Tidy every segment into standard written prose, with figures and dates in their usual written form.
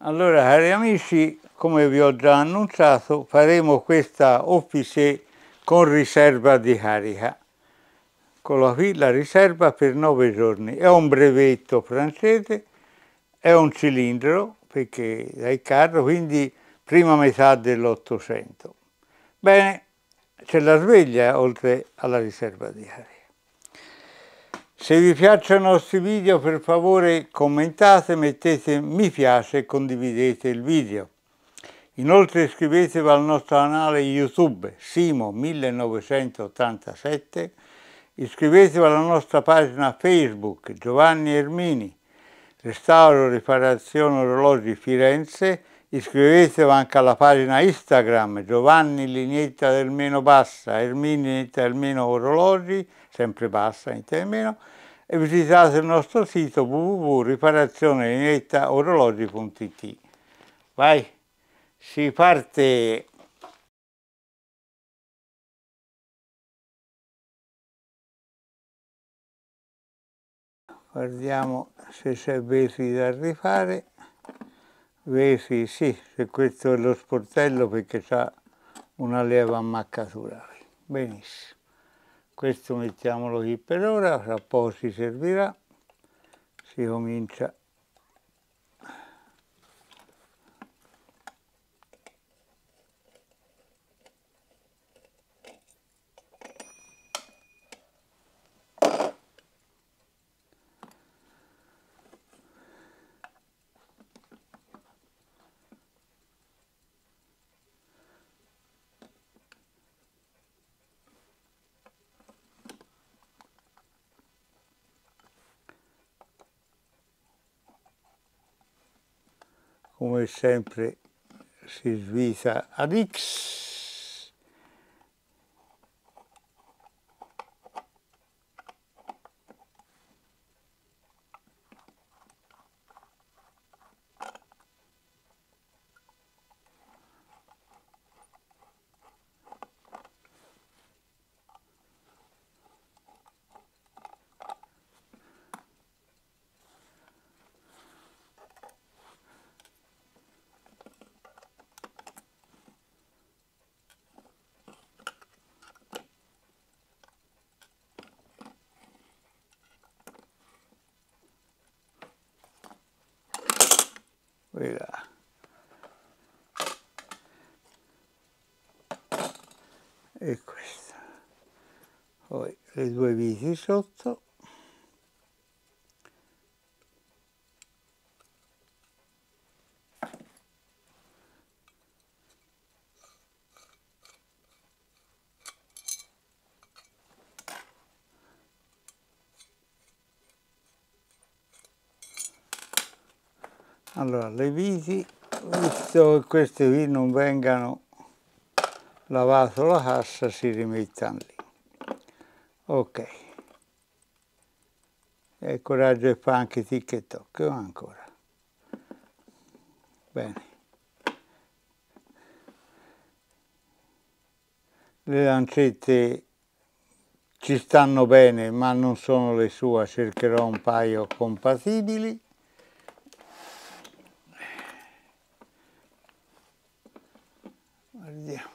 Allora, cari amici, come vi ho già annunciato, faremo questa officier con riserva di carica. Eccola qui, la riserva per 9 giorni. È un brevetto francese, è un cilindro, perché dai carro, quindi prima metà dell'Ottocento. Bene, c'è la sveglia oltre alla riserva di carica. Se vi piacciono i nostri video, per favore commentate, mettete mi piace e condividete il video. Inoltre iscrivetevi al nostro canale YouTube Simo 1987, iscrivetevi alla nostra pagina Facebook Giovanni Ermini, Restauro Riparazione Orologi Firenze, iscrivetevi anche alla pagina Instagram Giovanni Linetta del meno bassa, Ermini Linetta del meno orologi, sempre bassa, niente meno, e visitate il nostro sito www.riparazionelinettaorologi.it. Vai! Si parte! Guardiamo se c'è vetri da rifare. Vetri, sì, se questo è lo sportello perché c'ha una leva ammaccatura. Benissimo. Questo mettiamolo qui per ora, tra poco si servirà. Si comincia. Come sempre si svita ad X, e questa, poi le due viti sotto, allora le viti, visto che queste qui non vengano lavato la cassa, si rimettano lì. Ok, e coraggio e fa anche tic e toc ancora. Bene, le lancette ci stanno bene ma non sono le sue, cercherò un paio compatibili. Guardiamo.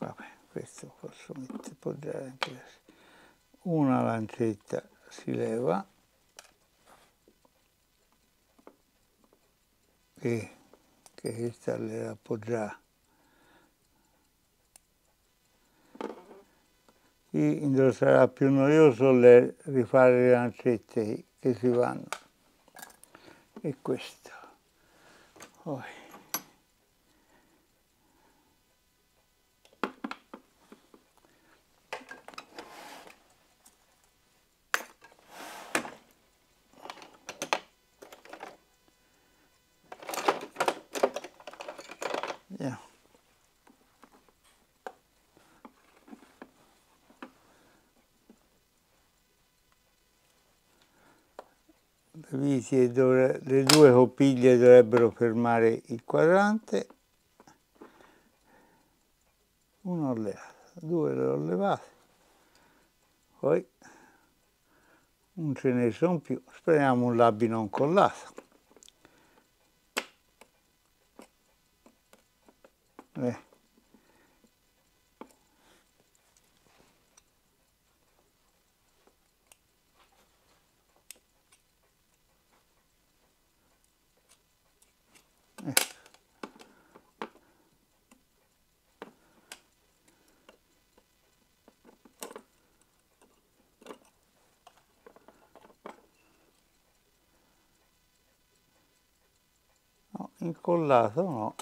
Vabbè, questo posso mettere, poggiare anche adesso. Una lancetta si leva e che questa le appoggia qui, sarà più noioso le rifare le lancette che si vanno, e questo poi le due copiglie dovrebbero fermare il quadrante. Una ho levata, due le ho levate, poi non ce ne sono più, speriamo un labbi non collato. No, incollato no.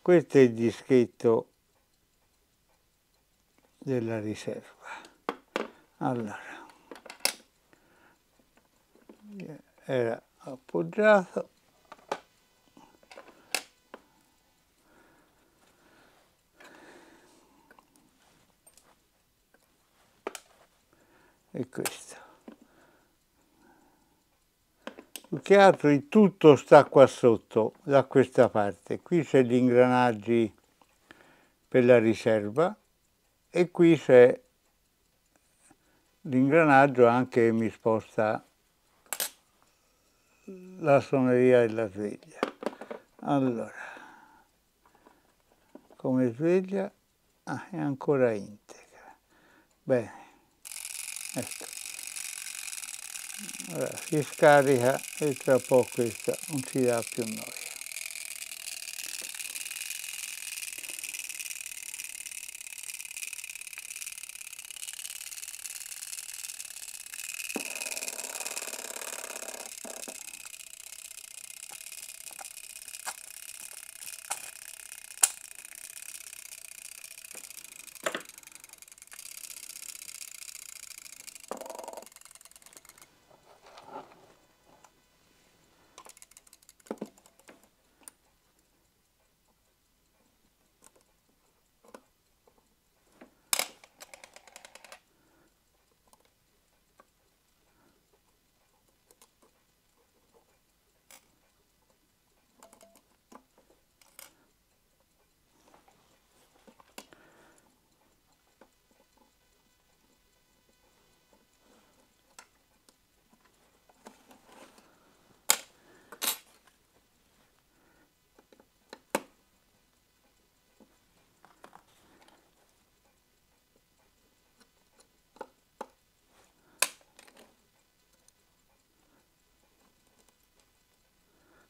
Questo è il dischetto della riserva. Allora, era appoggiato. E questo. Più che altro il tutto sta qua sotto, da questa parte. Qui c'è gli ingranaggi per la riserva e qui c'è l'ingranaggio anche che mi sposta la suoneria della sveglia. Allora, come sveglia, è ancora integra. Bene. Ecco, allora, si scarica e tra poco questa non ci dà più noia.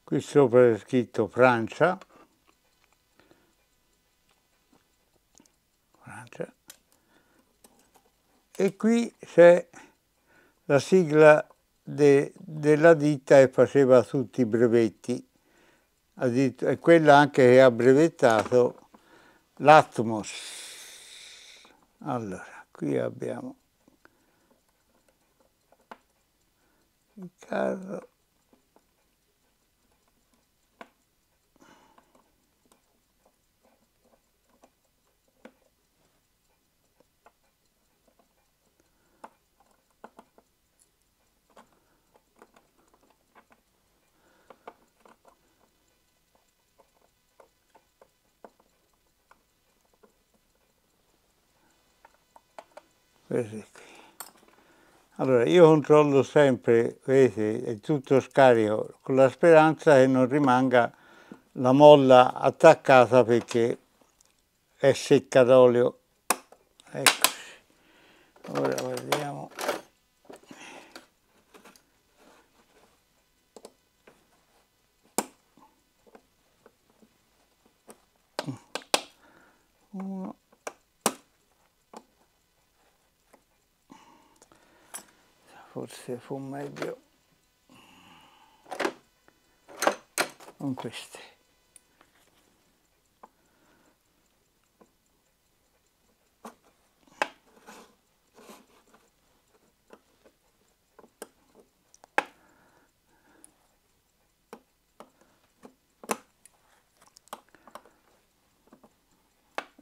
Qui sopra è scritto Francia, Francia, e qui c'è la sigla della ditta che faceva tutti i brevetti, è quella anche che ha brevettato l'Atmos. Allora, qui abbiamo il carro. Allora, io controllo sempre, vedete, è tutto scarico, con la speranza che non rimanga la molla attaccata perché è secca d'olio. Eccoci. Ora guardiamo. Uno. Forse fu meglio con queste.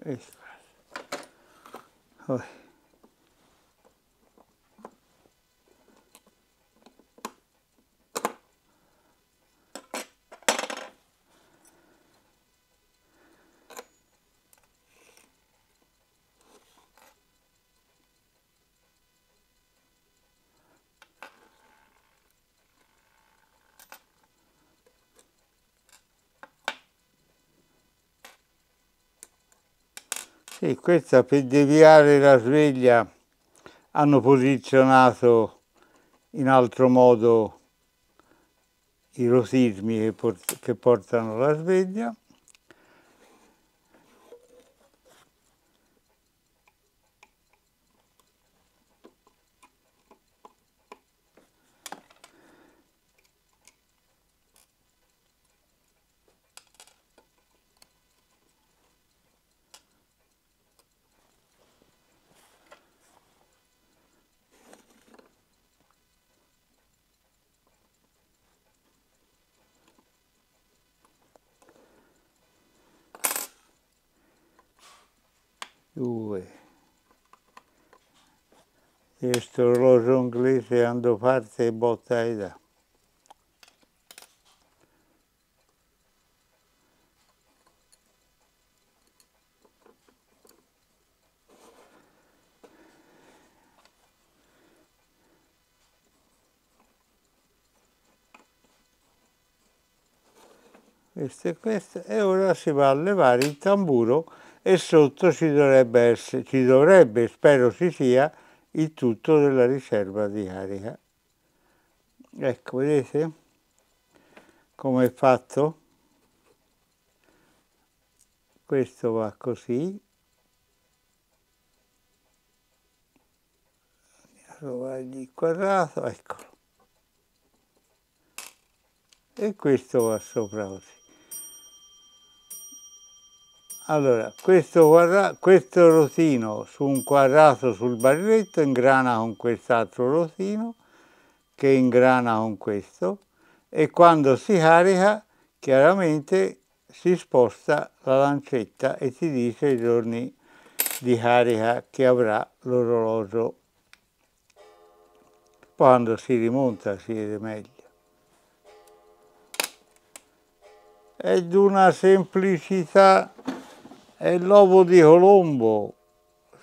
Ecco. Sì, questa per deviare la sveglia hanno posizionato in altro modo i rosismi che portano la sveglia. Questo orologio inglese andò parte e botta e da. Questo e questo. E ora si va a levare il tamburo e sotto ci dovrebbe essere, spero ci sia, il tutto della riserva di carica. Ecco, vedete come è fatto? Questo va così. Trovargli il quadrato, eccolo. E questo va sopra così. Allora, questo rotino su un quadrato sul barretto ingrana con quest'altro rotino, che ingrana con questo, e quando si carica chiaramente si sposta la lancetta e ti dice i giorni di carica che avrà l'orologio. Quando si rimonta si vede meglio. È di una semplicità. È l'uovo di Colombo.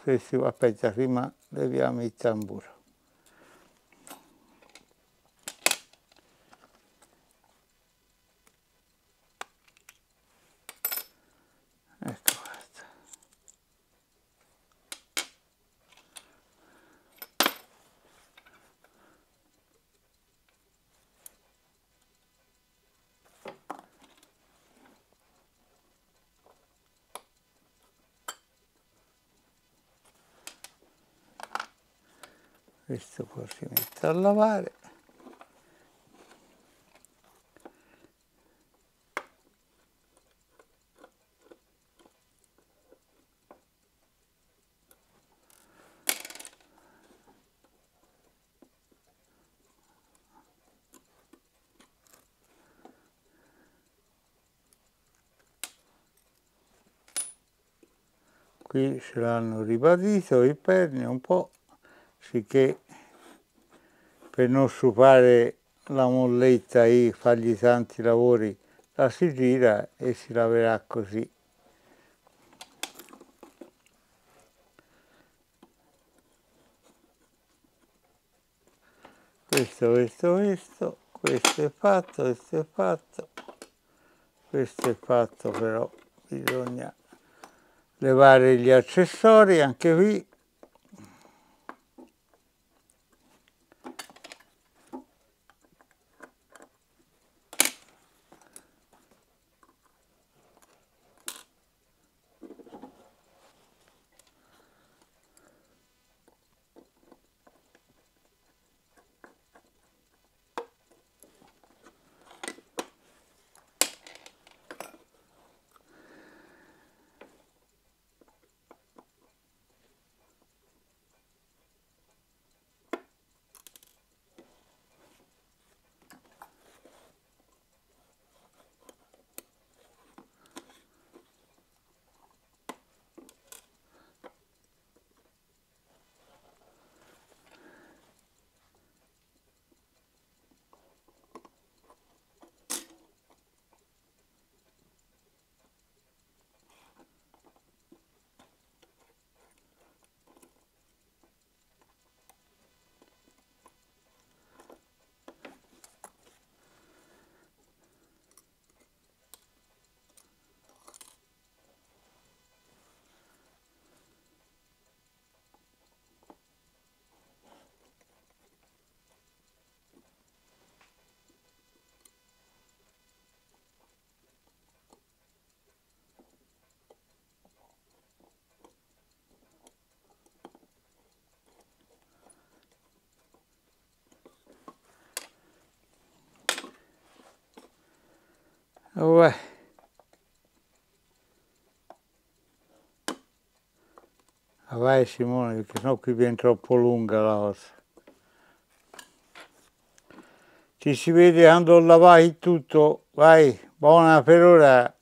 Aspetta, prima leviamo il tamburo. Ecco, guarda. Questo poi si mette a lavare. Qui ce l'hanno ribadito il perne un po', sicché per non sciupare la molletta e fargli tanti lavori la si gira e si laverà così. Questo è fatto, però bisogna levare gli accessori anche qui. Uè. Vai Simone, perché sennò qui viene troppo lunga la cosa. Ci si vede quando lavai tutto, vai, buona per ora.